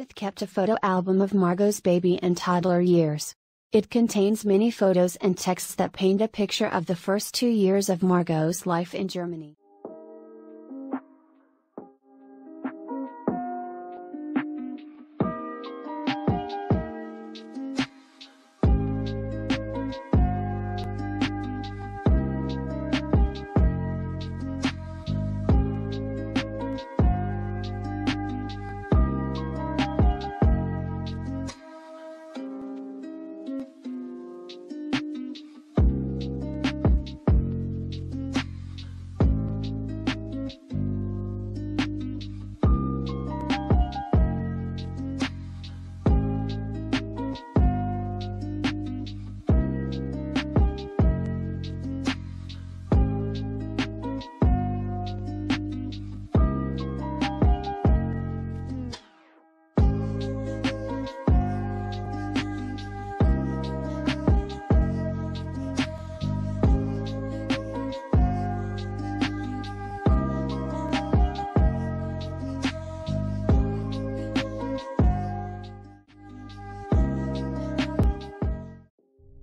Edith kept a photo album of Margot's baby and toddler years. It contains many photos and texts that paint a picture of the first 2 years of Margot's life in Germany.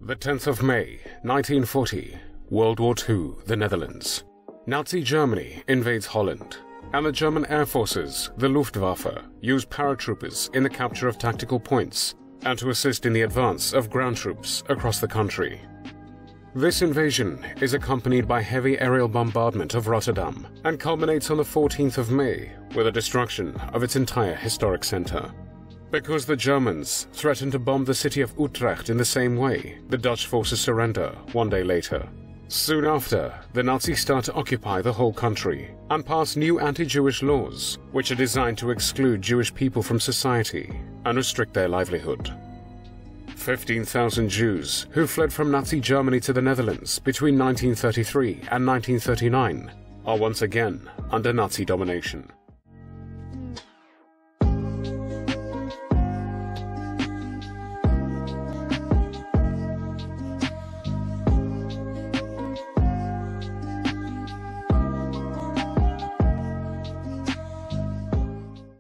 The 10th of May, 1940, World War II, the Netherlands. Nazi Germany invades Holland, and the German air forces, the Luftwaffe, use paratroopers in the capture of tactical points and to assist in the advance of ground troops across the country. This invasion is accompanied by heavy aerial bombardment of Rotterdam and culminates on the 14th of May with the destruction of its entire historic centre. Because the Germans threatened to bomb the city of Utrecht in the same way, the Dutch forces surrender 1 day later. Soon after, the Nazis start to occupy the whole country and pass new anti-Jewish laws, which are designed to exclude Jewish people from society and restrict their livelihood. 15,000 Jews who fled from Nazi Germany to the Netherlands between 1933 and 1939 are once again under Nazi domination.